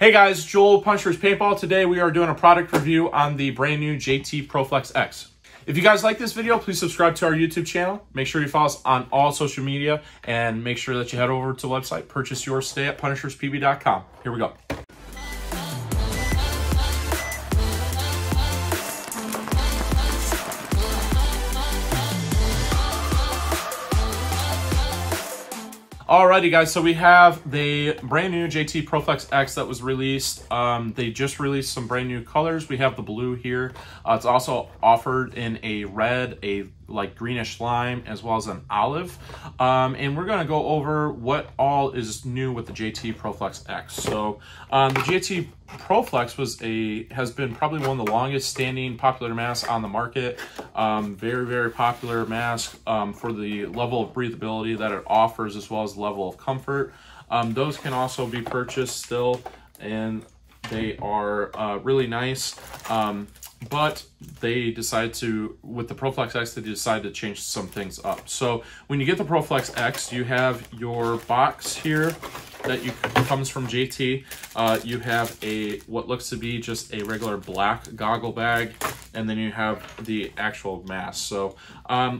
Hey guys, Joel, Punishers Paintball. Today we are doing a product review on the brand new JT Proflex X. If you guys like this video, please subscribe to our YouTube channel. Make sure you follow us on all social media and make sure that you head over to the website, purchase yours today at PunishersPB.com. Here we go. Alrighty guys, so we have the brand new JT Proflex X that was released. They just released some brand new colors. We have the blue here. It's also offered in a red, a like greenish lime, as well as an olive. And we're gonna go over what all is new with the JT Proflex X. So the JT Proflex has been probably one of the longest standing popular masks on the market. Very, very popular mask for the level of breathability that it offers, as well as level of comfort. Those can also be purchased still, and they are really nice. But they decide to, with the Proflex X, they decide to change some things up. So when you get the Proflex X, you have your box here that comes from JT. You have what looks to be just a regular black goggle bag, and then you have the actual mask. So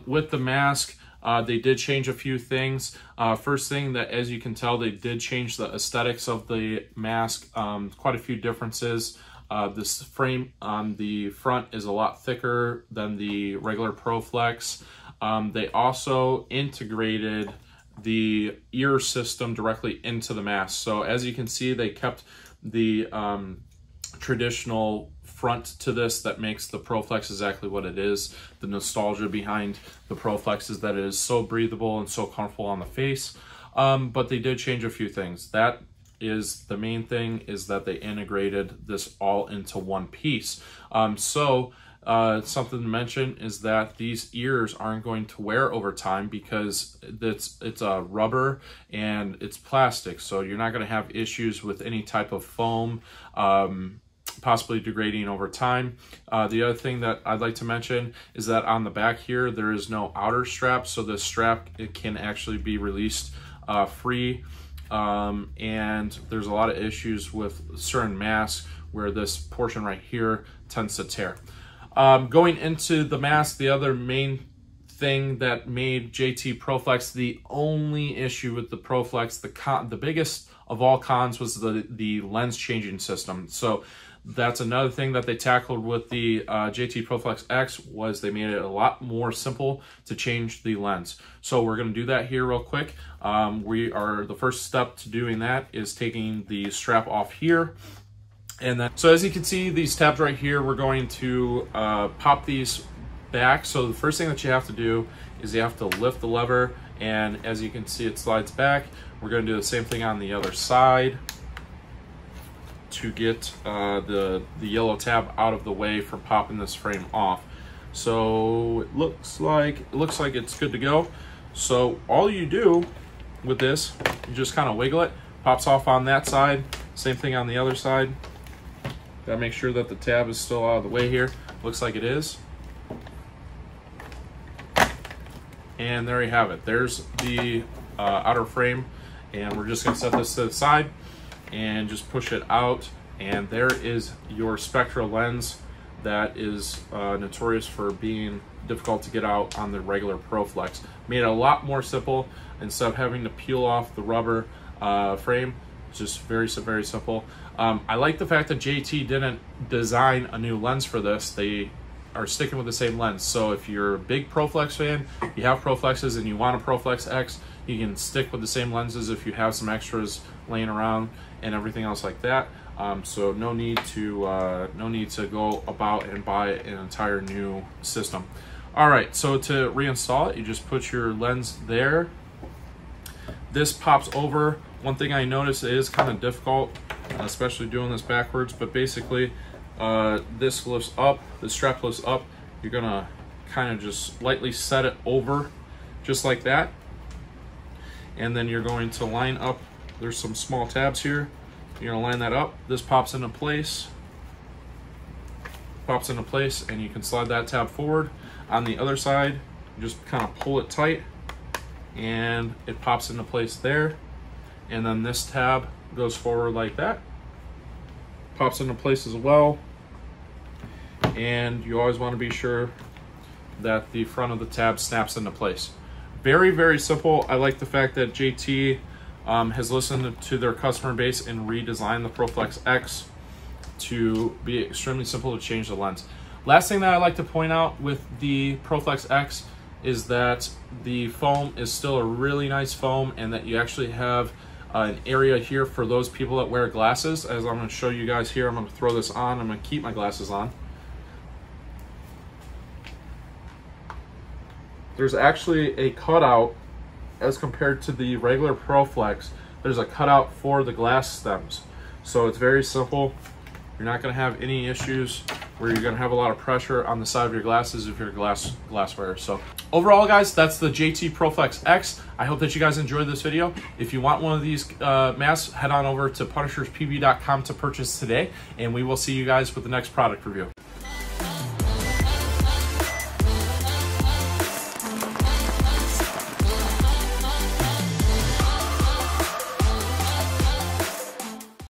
with the mask, they did change a few things. First thing that, as you can tell, they did change the aesthetics of the mask. Quite a few differences. This frame on the front is a lot thicker than the regular Proflex. They also integrated the ear system directly into the mask. So as you can see, they kept the traditional front to this that makes the Proflex exactly what it is. The nostalgia behind the Proflex is that it is so breathable and so comfortable on the face. But they did change a few things. That is the main thing, is that they integrated this all into one piece. Something to mention is that these ears aren't going to wear over time because it's a rubber and it's plastic, so you're not going to have issues with any type of foam possibly degrading over time. The other thing that I'd like to mention is that on the back here there is no outer strap, so this strap, it can actually be released free. And there's a lot of issues with certain masks where this portion right here tends to tear. Going into the mask, the other main thing that made JT Proflex, the only issue with the Proflex, the biggest of all cons, was the lens changing system. So that's another thing that they tackled with the JT Proflex X, was they made it a lot more simple to change the lens. So we're going to do that here real quick. The first step to doing that is taking the strap off here. And then, so as you can see, these tabs right here, we're going to pop these back. So the first thing that you have to do is you have to lift the lever, and as you can see, it slides back. We're going to do the same thing on the other side to get the yellow tab out of the way for popping this frame off. So it looks like it's good to go. So all you do with this, you just kind of wiggle it, pops off on that side, same thing on the other side. Gotta make sure that the tab is still out of the way here. Looks like it is. And there you have it. There's the outer frame, and we're just gonna set this to the side and just push it out, and there is your Spectra lens that is notorious for being difficult to get out on the regular Proflex. Made it a lot more simple. Instead of having to peel off the rubber frame, it's just very, very simple. I like the fact that JT didn't design a new lens for this. They are sticking with the same lens. So if you're a big Proflex fan, you have Proflexes and you want a Proflex X, you can stick with the same lenses if you have some extras laying around and everything else like that. So no need to go about and buy an entire new system. All right, so to reinstall it, you just put your lens there. This pops over. One thing I noticed, it is kind of difficult, especially doing this backwards, but basically this lifts up, the strap lifts up. You're gonna kind of just lightly set it over, just like that. And then you're going to line up, there's some small tabs here. You're gonna line that up. This pops into place, and you can slide that tab forward. On the other side, you just kind of pull it tight and it pops into place there. And then this tab goes forward like that. pops into place as well. And you always want to be sure that the front of the tab snaps into place. Very, very simple. I like the fact that JT has listened to their customer base and redesigned the Proflex X to be extremely simple to change the lens. Last thing that I like to point out with the Proflex X is that the foam is still a really nice foam, and that you actually have an area here for those people that wear glasses. As I'm going to show you guys here, I'm going to throw this on. I'm going to keep my glasses on. There's actually a cutout, as compared to the regular Proflex, there's a cutout for the glass stems. So it's very simple. You're not going to have any issues where you're going to have a lot of pressure on the side of your glasses if you're a glass wearer. So overall, guys, that's the JT Proflex X. I hope that you guys enjoyed this video. If you want one of these masks, head on over to PunishersPB.com to purchase today, and we will see you guys with the next product review.